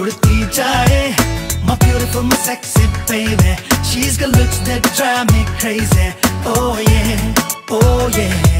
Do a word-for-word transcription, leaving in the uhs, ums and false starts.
उड़ती जाए My beautiful, my sexy baby She's got looks that drive me crazy Oh yeah, oh yeah